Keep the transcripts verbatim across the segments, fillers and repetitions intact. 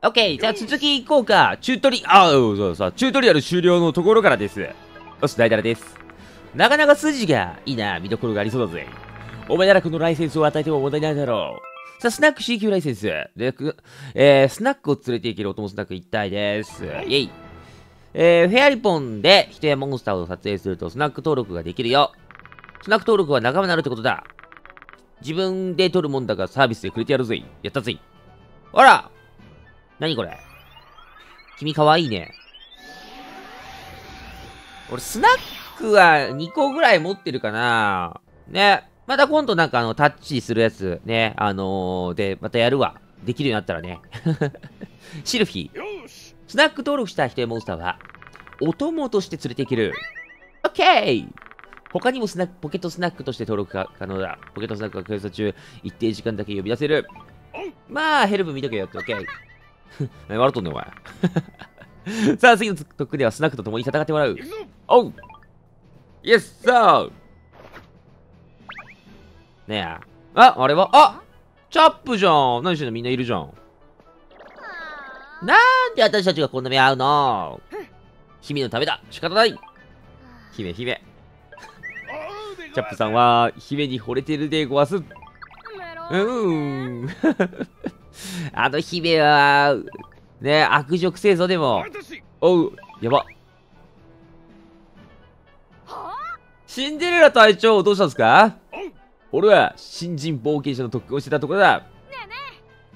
オッケー、じゃあ続きいこうか。チュートリ、あ、そうそうそう、チュートリアル終了のところからです。よし、大体です。なかなか筋がいいな、見どころがありそうだぜ。お前ならこのライセンスを与えても問題ないだろう。さあ、スナック シー 級ライセンス。で、えー、スナックを連れて行けるお供スナック一体です。イェイ。えー、フェアリポンで人やモンスターを撮影するとスナック登録ができるよ。スナック登録は仲間になるってことだ。自分で取るもんだからサービスでくれてやるぜ。やったぜ。あら何これ君かわいいね。俺、スナックはにこぐらい持ってるかなね。また今度なんかあの、タッチするやつね。あのー、で、またやるわ。できるようになったらね。シルフィー。スナック登録した人やモンスターは、お供として連れていける。オッケー。他にもスナック、ポケットスナックとして登録が可能だ。ポケットスナックが検査中、一定時間だけ呼び出せる。まあ、ヘルプ見とけよって、オッケー。笑っとんねんお前。さあ次の特訓ではスナックと共に戦ってもらう。おうイエスサーねえああれはあチャップじゃん。何してんのみんないるじゃん。なんで私たちがこんな目合うの。姫のためだ仕方ない。姫姫チャップさんは姫に惚れてるでごわす。うーんあの姫は、ね、悪女くせえぞ、でも。おう、やば。シンデレラ隊長、どうしたんですか。俺は、新人冒険者の特訓をしてたところだ。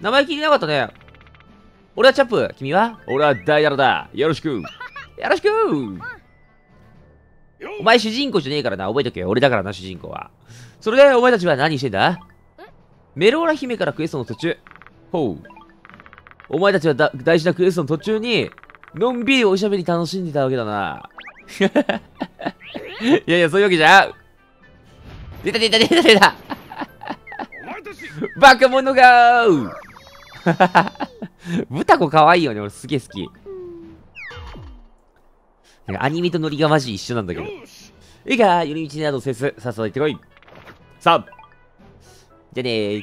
生意気になかったね。俺はチャップ、君は俺はダイダロだ。よろしく。よろしく。お前主人公じゃねえからな、覚えとけ。俺だからな、主人公は。それで、お前たちは何してんだ。メローラ姫からクエストの途中。ほう。お前たちはだ大事なクエストの途中に、のんびりおしゃべり楽しんでたわけだな。いやいや、そういうわけじゃん。出た出た出た出たバカ者がーブタコかわいいよね、俺すげえ好き。なんかアニメとノリがマジ一緒なんだけど。いいか、寄り道などせず、さっさと行ってこい。さあ。じゃねー。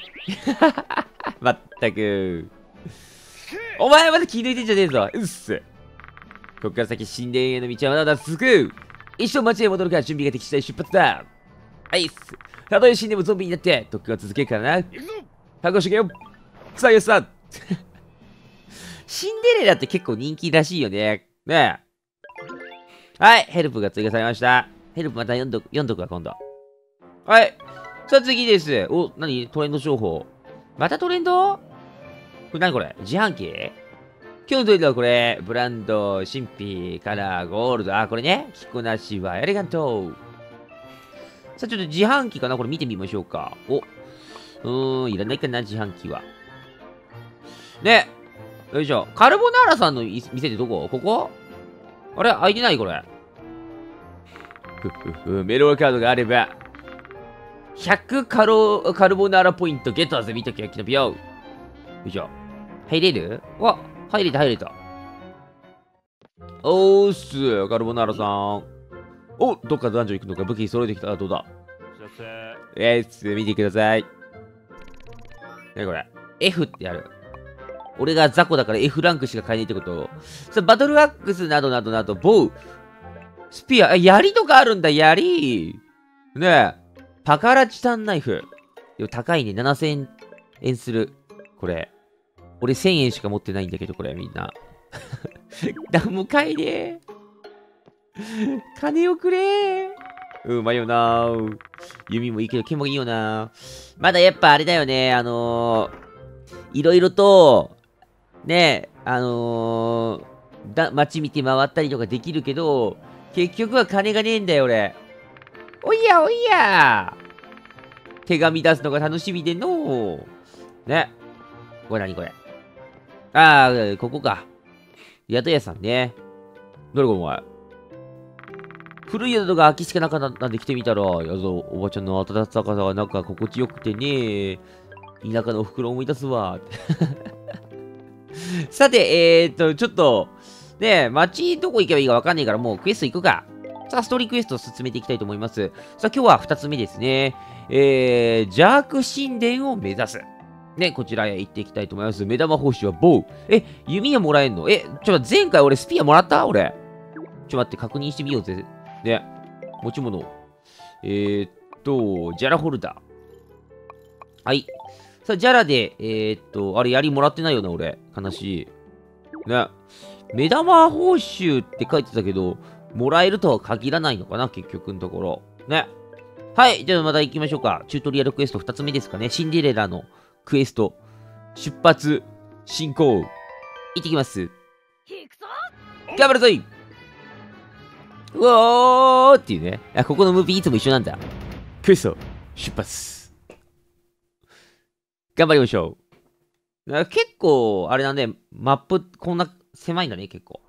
まったく。お前まだ気抜いてんじゃねえぞ。うっす。こっから先、神殿への道はまだまだ続く。一生街へ戻るから準備ができ次第出発だ。はいっす。たとえ死んでもゾンビになって、特訓は続けるからな。覚悟しとけよ。さあ、よしさ。シンデレラって結構人気らしいよね。ねえ。はい、ヘルプが追加されました。ヘルプまた読んどく、読んどくわ、今度。はい。さあ次です。お、なにトレンド情報。またトレンド？これ何これ自販機？今日のトレンドはこれ。ブランド、神秘、カラー、ゴールド。あ、これね。着こなしはエレガント。さあちょっと自販機かなこれ見てみましょうか。お。うーん、いらないかな自販機は。ね。よいしょ。カルボナーラさんの店ってどこここあれ開いてないこれ。ふふふ、メローカードがあれば。ひゃくカロカルボナーラポイントゲットだぜ、見ときゃ、きのびよ。よいしょ。入れるわ、入れた、入れた。おーっす、カルボナーラさん。おどっか男女行くのか、武器揃えてきたらどうだ。えーっす、見てください。なにこれ ?F ってある。俺が雑魚だから F ランクしか買えないってこと。さバトルアックスなどなどなど、ボウ、スピア、あ、槍とかあるんだ、槍。ねえ。パカラチタンナイフ。でも高いね。ななせんえんする。これ。俺せんえんしか持ってないんだけど、これみんな。何も買えねえ。金をくれー。うまいよなー。弓もいいけど、剣もいいよなー。まだやっぱあれだよね。あのー、いろいろと、ね、あのーだ、街見て回ったりとかできるけど、結局は金がねえんだよ、俺。おいやおいや手紙出すのが楽しみでのね。これ何これああ、ここか。宿屋さんね。どれこれお前。古い宿が空きしかなかったんで来てみたら、やぞ、おばちゃんの温かさがなんか心地よくてね。田舎のおふくろ思い出すわ。さて、えーっと、ちょっと、ね、街どこ行けばいいかわかんないから、もうクエスト行くか。さあ、ストーリークエストを進めていきたいと思います。さあ、今日はふたつめですね。えー、邪悪神殿を目指す。ね、こちらへ行っていきたいと思います。目玉報酬はボウ。え、弓矢もらえんの？え、ちょっと前回俺スピアもらった俺。ちょっと待って、確認してみようぜ。ね、持ち物。えー、っと、ジャラホルダー。はい。さあ、ジャラで、えー、っと、あれ、槍もらってないよな、俺。悲しい。ね。目玉報酬って書いてたけど、もらえるとは限らないのかな、結局のところ。ね。はい。じゃあ、また行きましょうか。チュートリアルクエストふたつめですかね。シンデレラのクエスト。出発、進行。行ってきます。頑張るぞいうおーっていうね。あ、ここのムービーいつも一緒なんだ。クエスト、出発。頑張りましょう。なんか結構、あれなんで、マップ、こんな狭いんだね、結構。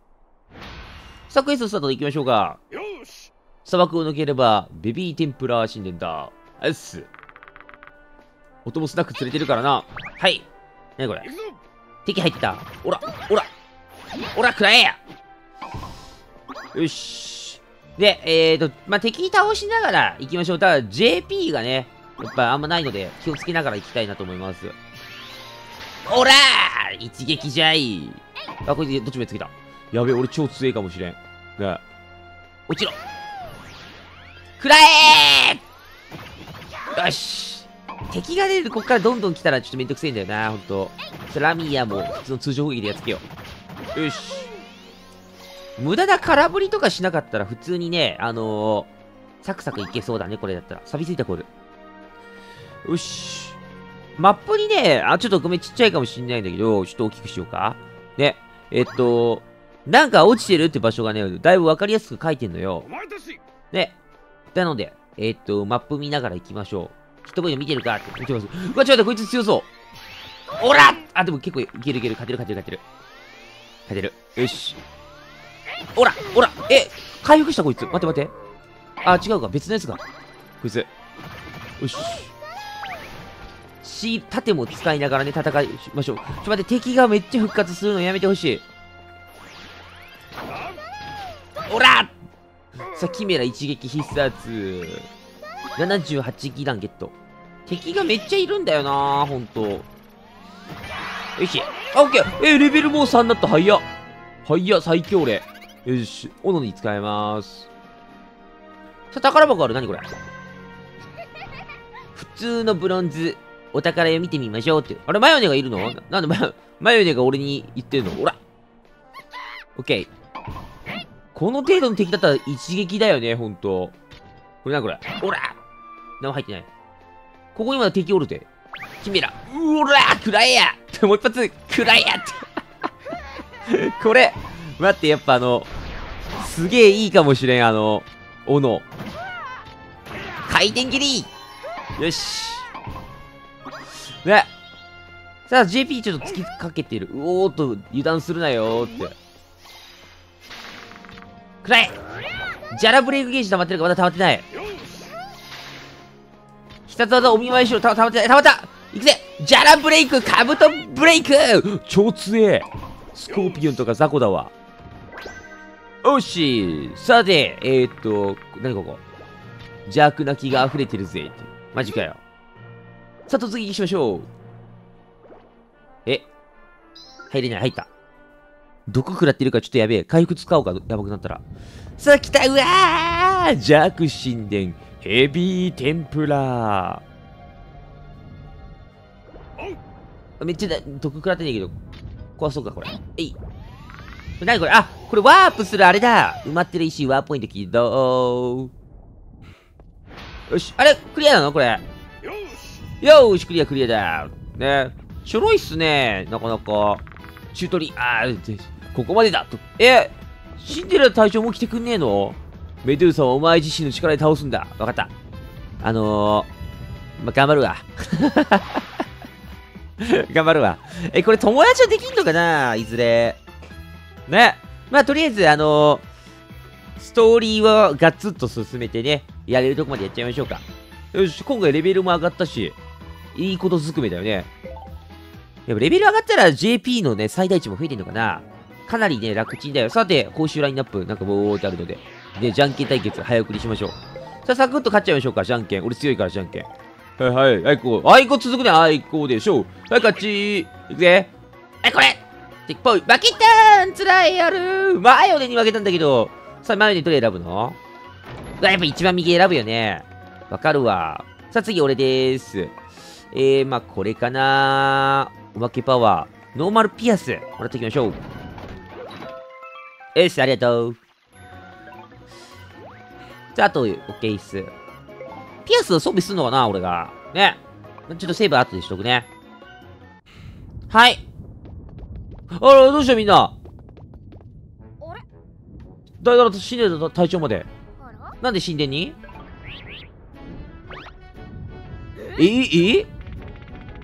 さあ、クエストスタートで行きましょうか。よし、砂漠を抜ければ、ベビー天ぷら神殿だ。あっす。お供スナック連れてるからな。はい。なにこれ。敵入ってた。おら、おら、おら、くらえや。よし。で、えーと、まあ、敵倒しながら行きましょう。ただ、ジェーピー がね、やっぱあんまないので、気をつけながら行きたいなと思います。おらー一撃じゃい。あ、こいつ、どっちもやっつけた。やべえ、俺超強いかもしれん。ね、落ちろくらえーよし敵が出る、こっからどんどん来たらちょっとめんどくせえんだよな、ほんと。ラミヤも普通の通常攻撃でやっつけよう。よし。無駄な空振りとかしなかったら普通にね、あのー、サクサクいけそうだね、これだったら。錆びついたコール。よし。マップにね、あ、ちょっとごめん、ちっちゃいかもしんないんだけど、ちょっと大きくしようか。ね、えっと、なんか落ちてるって場所がね、だいぶわかりやすく書いてんのよ。ね。なので、えー、っと、マップ見ながら行きましょう。ヒットボイド見てるかって。見てます。うわ、ちょっとこいつ強そう。おらあ、でも結構いけるいける。勝てる勝てる勝てる。勝てる。よし。おらおらえ、回復したこいつ。待って待って。あ、違うか。別のやつか。こいつ。よし。し、盾も使いながらね、戦いましょう。ちょっと待って、敵がめっちゃ復活するのやめてほしい。おらさあ、キメラ一撃必殺。ななじゅうはちぎだんゲット。敵がめっちゃいるんだよな、ほんと。よし。あ、オッケー。え、レベルもうさんになった。早っ。早っ、最強俺。よし。斧に使えまーす。さあ、宝箱ある。何これ。普通のブロンズ。お宝を見てみましょうって。あれ、マヨネがいるの？なんでマヨ、マヨネが俺に言ってるの？おら。オッケー。この程度の敵だったら一撃だよね、ほんと。これな、これ。おら何も入ってない。ここにまだ敵おるて。キメラ。うおらくらえやもう一発、くらえやって。これ、待って、やっぱあの、すげえいいかもしれん、あの、斧。回転切りよし。ね。さあ、ジェーピー ちょっと突きかけてる。うおーっと、油断するなよーって。くらえジャラブレイクゲージ溜まってるかまだ溜まってない。必殺技お見舞いしろ。溜まってない。溜まったいくぜジャラブレイクカブトブレイク超強えスコーピオンとかザコだわ。おしさて、えー、っと、何ここ邪悪な気が溢れてるぜって。マジかよ。さあ、突撃しましょう。え入れない。入った。毒食らってるからちょっとやべえ。回復使おうか、やばくなったら。さあ、来たうわー弱神殿、ヘビー天ぷら。めっちゃ毒食らってねえけど、壊そうか、これ。えい。なにこれあ、これワープするあれだ埋まってる石、ワーポイント起動。よし、あれクリアなのこれ。よーし、クリア、クリアだ。ね。ちょろいっすね、なかなか。チュートリアル、ここまでだと。えシンデレラ隊長も来てくんねえのメドゥーサはお前自身の力で倒すんだ。わかった。あのー、まあ、頑張るわ。頑張るわ。え、これ友達はできんのかないずれ。ね。まあ、とりあえず、あのー、ストーリーをガツッと進めてね、やれるとこまでやっちゃいましょうか。よし、今回レベルも上がったし、いいことずくめだよね。やっぱレベル上がったら ジェーピー のね、最大値も増えてんのかなかなりね、楽ちんだよ。さて、報酬ラインナップ、なんかボーってあるので。で、じゃんけん対決、早送りしましょう。さあ、サクッと勝っちゃいましょうか、じゃんけん。俺強いから、じゃんけん。はい、あいこ、あいこ続くね、あいこでしょう。はい、勝ち。いくぜ。はい、これ敵っぽい。負けたーん、つらいやるー。マヨネに負けたんだけど。さあ、マヨネどれ選ぶの？うわ、やっぱ一番右選ぶよね。わかるわ。さあ、次、俺でーす。えー、まあ、これかなー。おまけパワー。ノーマルピアス。もらっておきましょう。よし、ありがとう。じゃあ、あと、オッケーっす。ピアスを装備するのかな、俺が。ね。ちょっとセーブ後でしとくね。はい。あら、どうしたみんな。あれ？だいだらと死んでた隊長まで。なんで神殿に？えええ、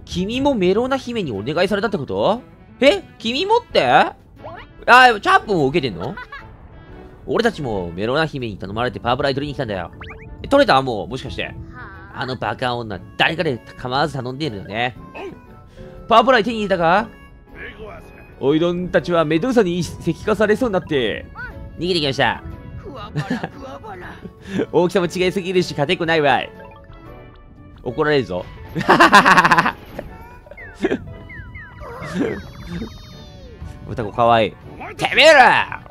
君もメロナ姫にお願いされたってこと？え、君もって？あ、チャップも受けてんの？俺たちもメロナ姫に頼まれてパープライ取りに来たんだよ。取れた？もうもしかしてあのバカ女誰かで構わず頼んでいるよね。パープライ手に入れたか？おいどんたちはメドゥーサに石化されそうになって逃げてきました。大きさも違いすぎるし勝てっこないわい。怒られるぞ。歌子かわいい。てめえら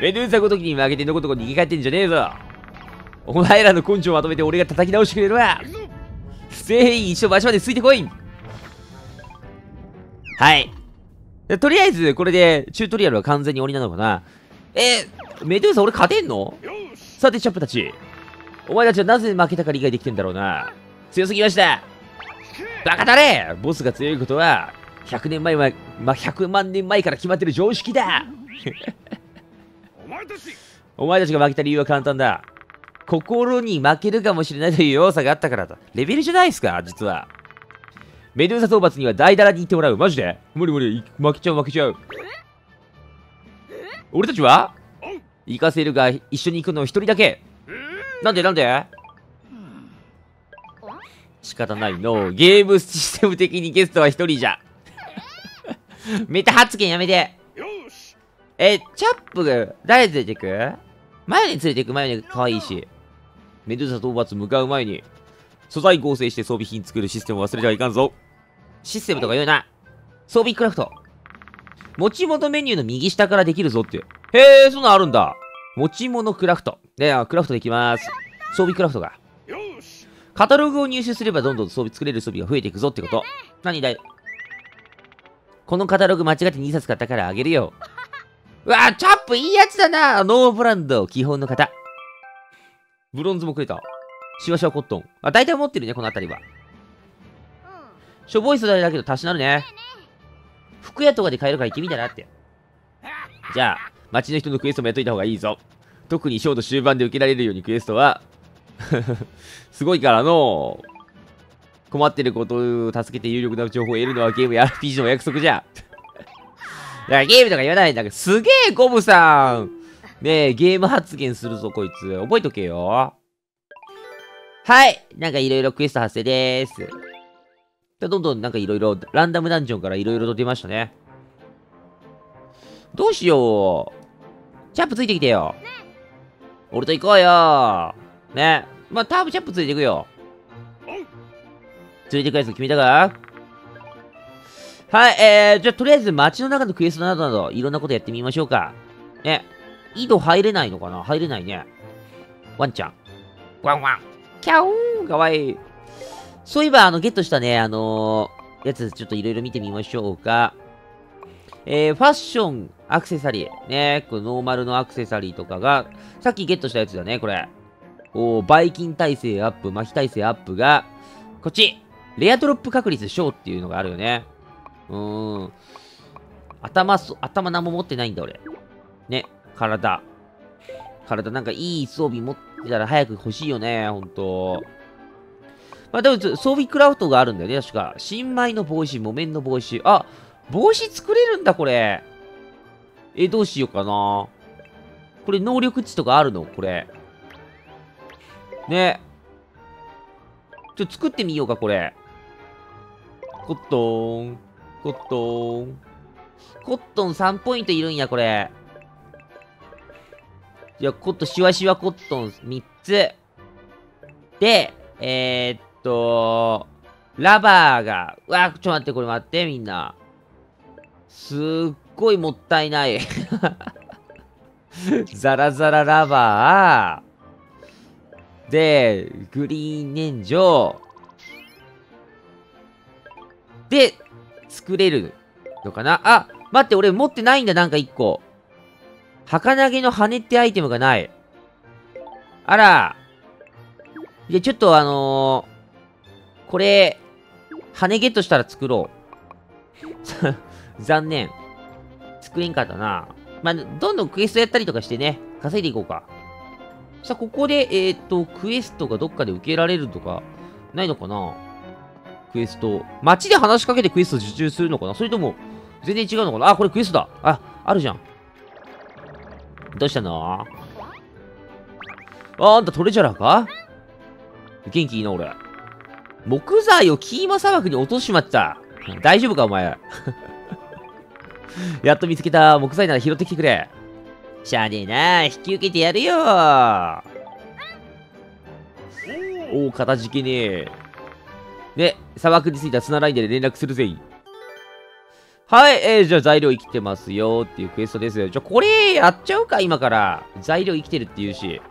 メドゥーサごときに負けてのことこ逃げ帰ってんじゃねえぞ。お前らの根性をまとめて俺が叩き直してくれるわ。全員一緒場所までついてこい。はい。とりあえずこれでチュートリアルは完全に鬼なのかな。えー、メドゥーサ俺勝てんの？さてチャップたち、お前たちはなぜ負けたか理解できてんだろうな。強すぎました。バカだね。ボスが強いことはひゃくねんまえは、ま、ひゃくまんねんまえから決まってる常識だ。お前たちが負けた理由は簡単だ。心に負けるかもしれないという弱さがあったからだ。レベルじゃないですか、実は。メドゥーサ討伐には大だらに行ってもらう。マジで無理無理。負けちゃう負けちゃう。俺たちは行かせるが一緒に行くの一人だけ。なんでなんで仕方ないの。ゲームシステム的にゲストは一人じゃ。メタ発言やめて。え、チャップ、誰連れてく？マヨネ連れてく。マヨネ可愛いし。メドゥーサ討伐向かう前に、素材合成して装備品作るシステムを忘れてはいかんぞ。システムとか言うな。装備クラフト。持ち物メニューの右下からできるぞって。へえ、そんなんあるんだ。持ち物クラフト。ねえ、クラフトできます。装備クラフトが。カタログを入手すればどんどん装備作れる装備が増えていくぞってこと。何だい？このカタログ間違ってにさつ買ったからあげるよ。うわー、チャップいいやつだな。ノーブランド、基本の型。ブロンズもくれた。シワシワコットン。あ、大体持ってるね、この辺りは。うん、しょぼい素材だけど、たしなるね。服屋とかで買えるから行ってみたらって。じゃあ、街の人のクエストもやっといた方がいいぞ。特にショート終盤で受けられるようにクエストは、すごいからの。困ってることを助けて有力な情報を得るのはゲームや アールピージー の約束じゃ。だからゲームとか言わないんだけど、すげえゴブさんねえ、ゲーム発言するぞ、こいつ。覚えとけよ。はい。なんかいろいろクエスト発生でーす。どんどんなんかいろいろ、ランダムダンジョンからいろいろと出ましたね。どうしよう。チャップついてきてよ。ね、俺と行こうよ。ね。まあ、多分チャップついてくよ。連れてくやつ決めたか？はい、えー、じゃあとりあえず街の中のクエストなどなどいろんなことやってみましょうか。ね、井戸入れないのかな？入れないね。ワンちゃん。ワンワン。キャオーン、かわいい。そういえば、あの、ゲットしたね、あのー、やつちょっといろいろ見てみましょうか。えー、ファッション、アクセサリー。ね、このノーマルのアクセサリーとかが、さっきゲットしたやつだね、これ。おー、バイキン耐性アップ、麻痺耐性アップが、こっち。レアドロップ確率小っていうのがあるよね。うーん。頭、頭何も持ってないんだ、俺。ね、体。体、なんかいい装備持ってたら早く欲しいよね、ほんと。まあ、でも、装備クラフトがあるんだよね、確か。新米の帽子、木綿の帽子。あ、帽子作れるんだ、これ。え、どうしようかな。これ、能力値とかあるの？これ。ね。ちょっと作ってみようか、これ。コットン。コットン。コットンさんポイントいるんや、これ。じゃあ、コットン、シワシワコットンみっつ。で、えー、っと、ラバーが、うわ、ちょっと待って、これ待って、みんな。すっごいもったいない。ザラザララバー。で、グリーン燃料。で、作れるのかなあ、待って、俺持ってないんだ、なんか一個。儚げの羽ってアイテムがない。あら。じゃ、ちょっとあのー、これ、羽ゲットしたら作ろう。残念。作れんかったな。まあ、どんどんクエストやったりとかしてね、稼いでいこうか。さあ、ここで、えっと、クエストがどっかで受けられるとか、ないのかなクエスト。街で話しかけてクエスト受注するのかなそれとも、全然違うのかなあ、これクエストだ。あ、あるじゃん。どうしたのあんたトレジャラーか元気いいな、俺。木材をキーマ砂漠に落としまった。大丈夫か、お前。やっと見つけた木材なら拾ってきてくれ。しゃあねえな、引き受けてやるよ。おお、かたじけねえ。で、砂漠に着いた砂ライダーで連絡するぜ。はい、えー、じゃあ材料生きてますよっていうクエストです。じゃあこれやっちゃうか、今から。材料生きてるっていうし。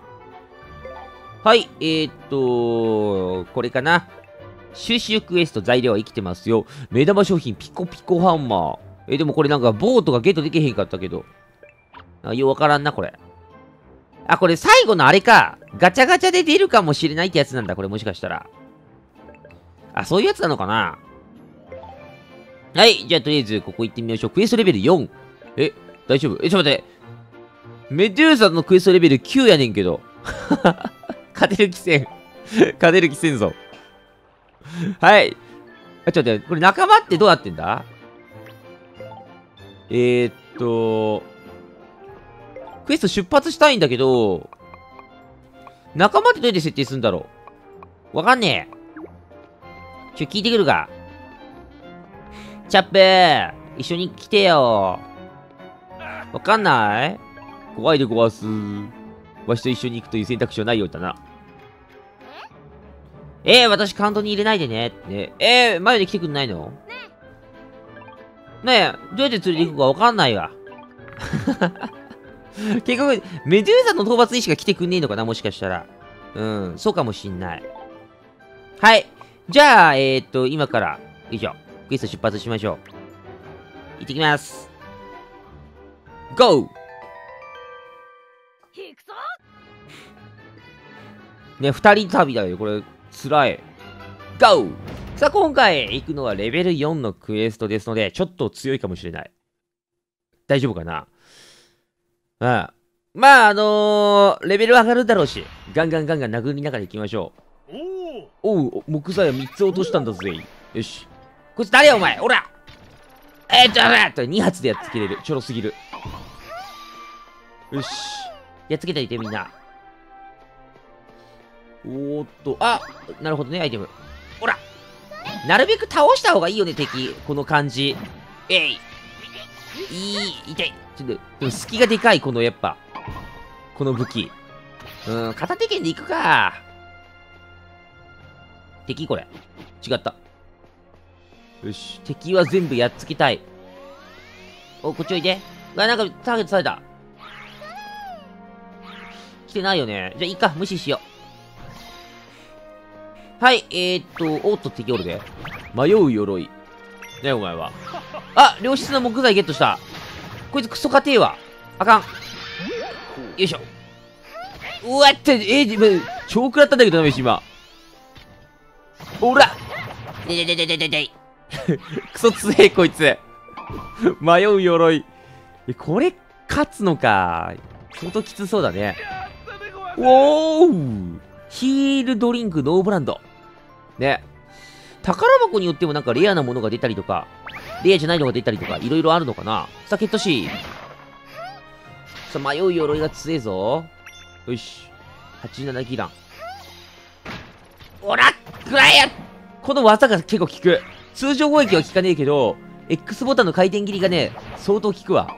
はい、えー、っと、これかな。収集クエスト、材料は生きてますよ。目玉商品、ピコピコハンマー。えー、でもこれなんかボートがゲットできへんかったけど。ようわからんな、これ。あ、これ最後のあれか。ガチャガチャで出るかもしれないってやつなんだ、これもしかしたら。あ、そういうやつなのかな。はい。じゃあ、とりあえず、ここ行ってみましょう。クエストレベルよん。え、大丈夫？え、ちょっと待って。メデューサのクエストレベルきゅうやねんけど。勝てる気せん。勝てる気せんぞ。はい。あ、ちょっと待って。これ仲間ってどうなってんだ？えーっと、クエスト出発したいんだけど、仲間ってどうやって設定するんだろう？わかんねえ。ちょ、聞いてくるか。チャップー、一緒に来てよ。わかんない？怖いでごわす。わしと一緒に行くという選択肢はないようだな。えー、私カウントに入れないでね。ねえー、前で来てくんないの？ねえ、どうやって連れて行くかわかんないわ。結局、メデューサの討伐にしか来てくんねえのかな、もしかしたら。うん、そうかもしんない。はい。じゃあ、えーっと、今から、以上。クエスト出発しましょう。行ってきます。ゴー！ ね、二人旅だよ。これ、辛い。ゴー！ さあ、今回行くのはレベルよんのクエストですので、ちょっと強いかもしれない。大丈夫かな？うん。まあ、あのー、レベル上がるだろうし、ガンガンガンガン殴りながら行きましょう。おう、木材をみっつ落としたんだぜ。よし。こいつ誰やお前おらえっと、あっと、に発でやっつけれる。ちょろすぎる。よし。やっつけといて、みんな。おーっと、あなるほどね、アイテム。おらなるべく倒した方がいいよね、敵。この感じ。えいいい、痛い。ちょっと、でも隙がでかい、この、やっぱ。この武器。うん、片手剣でいくか。敵これ。違った。よし、敵は全部やっつけたい。お、こっちおいで。あ、なんかターゲットされた。来てないよね。じゃあいいか、無視しよう。はい、えー、っと、おっと、敵おるで。迷う鎧。ねお前は。あ、良質な木材ゲットした。こいつクソ硬えわ。あかん。よいしょ。うわって、えー、超食らったんだけど、ダメージ今。おらででででででで。クソ強えこいつ。迷う鎧。これ勝つのか。相当きつそうだね。おーヒールドリンクノーブランド。ね。宝箱によってもなんかレアなものが出たりとか、レアじゃないのが出たりとか、いろいろあるのかな。さあ、ゲットし。さあ、迷う鎧が強えぞ。よし。はちじゅうななきらん。おらくらえやこの技が結構効く。通常攻撃は効かねえけど、X ボタンの回転切りがね、相当効くわ。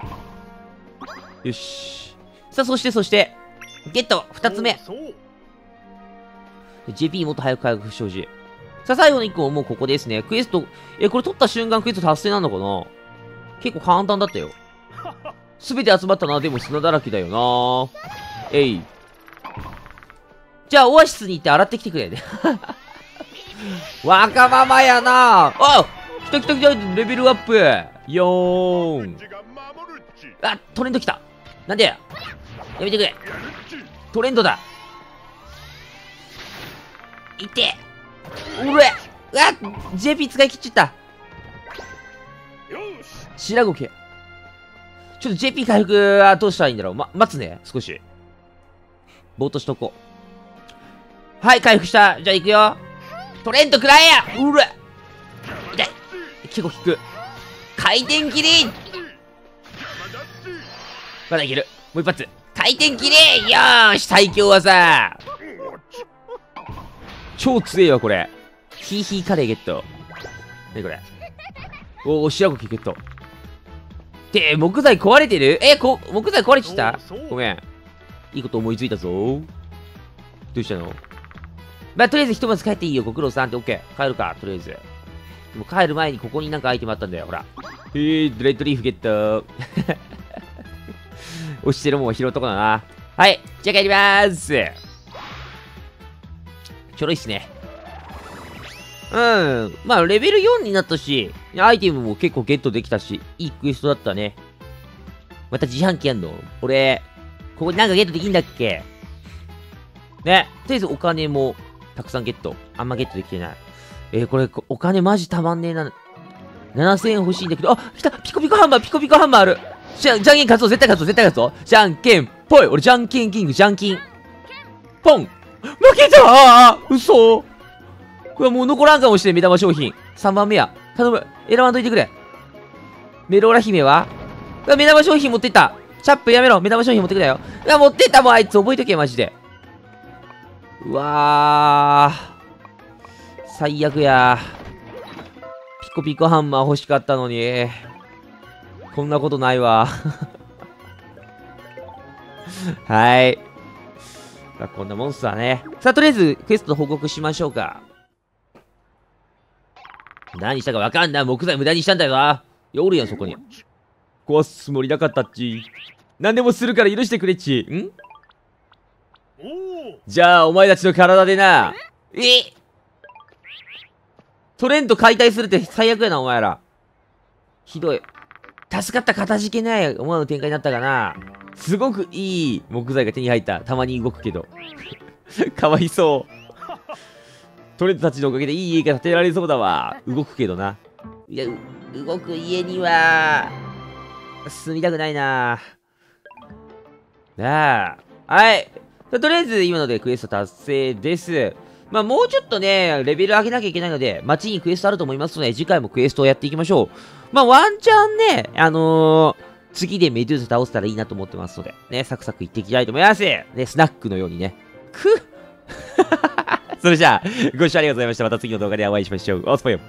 よし。さあ、そして、そして、ゲット !ふたつめ。ジェーピー もっと早く回復してほしい。さあ、最後のいっこももうここですね。クエスト、え、これ取った瞬間クエスト達成なのかな？結構簡単だったよ。すべて集まったな。でも砂だらけだよな。えい。じゃあ、オアシスに行って洗ってきてくれね。わがままやな。あ、来た来た来た、レベルアップ。よーん。あ、トレンド来た。なんでやめてくれ。トレンドだ。いて。うれ。あ、ジェーピー 使い切っちゃった。白ごけ。ちょっと ジェーピー 回復はどうしたらいいんだろう。ま、待つね。少し。ぼーっとしとこう。はい、回復した。じゃあ行くよ。トレンドくらえや。うら。痛い。結構効く。回転切り。まだいける。もう一発。回転切り。よーし、最強技。超強いわ、これ。ヒーヒーカレーゲット。ね、これ。おお、白ごけゲット。って、木材壊れてる？え、こ、木材壊れてきた？ごめん。いいこと思いついたぞ。どうしたの？まあ、とりあえずひとまず帰っていいよ。ご苦労さんってオッケー。帰るか、とりあえず。でも帰る前にここになんかアイテムあったんだよ。ほら。へー、レッドリーフゲット。落ちてるもん拾うとこだな。はい。じゃあ帰りまーす。ちょろいっすね。うん。まあ、レベルよんになったし、アイテムも結構ゲットできたし、いいクエストだったね。また自販機やんの？俺、ここになんかゲットできんだっけ？ね。とりあえずお金もたくさんゲット。あんまゲットできてない。えー、これ、お金マジたまんねえな。ななせんえん欲しいんだけど、あ、来た！ピコピコハンマー、ピコピコハンマーある！じゃ、じゃんけん勝つぞ、絶対勝つぞ、絶対勝つぞ！じゃんけんぽい！俺、じゃんけんキング、じゃんけん。ポン！負けた！ああ！嘘！これもう残らんかもしれん、目玉商品。さんばんめや。頼む。選ばんといてくれ。メローラ姫は目玉商品持ってった。チャップやめろ。目玉商品持ってくれよ。うわ、持ってったもん、あいつ。覚えとけ、マジで。うわー。最悪や。ピコピコハンマー欲しかったのに。こんなことないわ。はい。まあ、こんなモンスターね。さあ、とりあえず、クエスト報告しましょうか。何したかわかんない。木材無駄にしたんだよな。いや、おるやん、そこに。壊すつもりなかったっち。何でもするから許してくれっち。ん？じゃあ、お前たちの体でな。え？トレンド解体するって最悪やな、お前ら。ひどい。助かった、かたじけない思わぬ展開になったかな。すごくいい木材が手に入った。たまに動くけど。かわいそう。トレンドたちのおかげでいい家が建てられそうだわ。動くけどな。いや、動く家には、住みたくないな。なあ。はい。とりあえず、今のでクエスト達成です。まあ、もうちょっとね、レベル上げなきゃいけないので、街にクエストあると思いますので、次回もクエストをやっていきましょう。まあ、ワンチャンね、あのー、次でメデューサ倒せたらいいなと思ってますので、ね、サクサクいっていきたいと思います。ね、スナックのようにね。くっそれじゃあ、ご視聴ありがとうございました。また次の動画でお会いしましょう。おつぽよ。